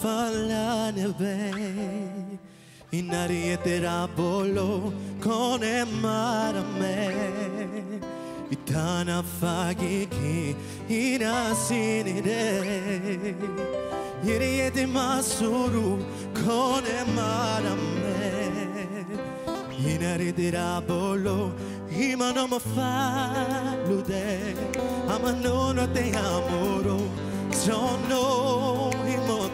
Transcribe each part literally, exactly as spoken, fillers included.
farla bene, in aria terapolo con il marame, itana fagiki inasinide, ieri di masuru con il marame, in aria terapolo ima non mi fa lude, ama non te amoro. Sono il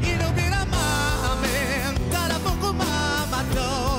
ino dira mamen, tara poco mamato.